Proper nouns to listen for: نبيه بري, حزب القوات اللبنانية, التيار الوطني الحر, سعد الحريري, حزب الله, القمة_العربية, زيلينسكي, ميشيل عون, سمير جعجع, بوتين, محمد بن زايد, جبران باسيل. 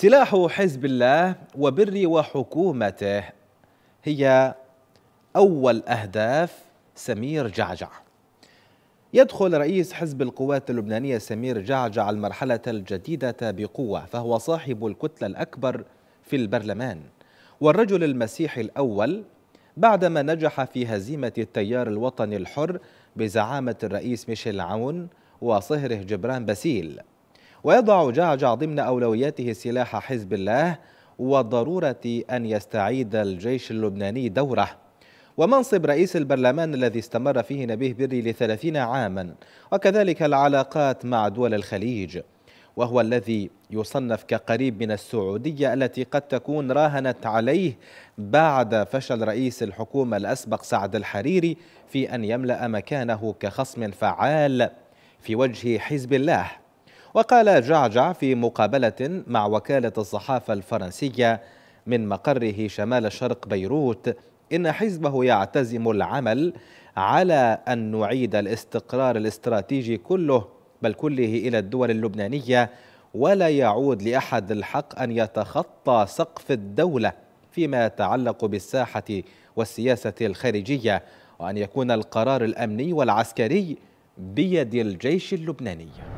سلاح حزب الله وبري وحكومته هي أول أهداف سمير جعجع. يدخل رئيس حزب القوات اللبنانية سمير جعجع المرحلة الجديدة بقوة، فهو صاحب الكتلة الأكبر في البرلمان والرجل المسيحي الأول بعدما نجح في هزيمة التيار الوطني الحر بزعامة الرئيس ميشيل عون وصهره جبران باسيل. ويضع جعجع ضمن أولوياته سلاح حزب الله وضرورة أن يستعيد الجيش اللبناني دوره. ومنصب رئيس البرلمان الذي استمر فيه نبيه بري ل30 عاما، وكذلك العلاقات مع دول الخليج، وهو الذي يصنف كقريب من السعودية التي قد تكون راهنت عليه بعد فشل رئيس الحكومة الأسبق سعد الحريري في أن يملأ مكانه كخصم فعال في وجه حزب الله. وقال جعجع في مقابلة مع وكالة الصحافة الفرنسية من مقره شمال شرق بيروت إن حزبه يعتزم العمل على أن نعيد الاستقرار الاستراتيجي كله إلى الدول اللبنانية، ولا يعود لأحد الحق أن يتخطى سقف الدولة فيما يتعلق بالساحة والسياسة الخارجية، وأن يكون القرار الأمني والعسكري بيد الجيش اللبناني.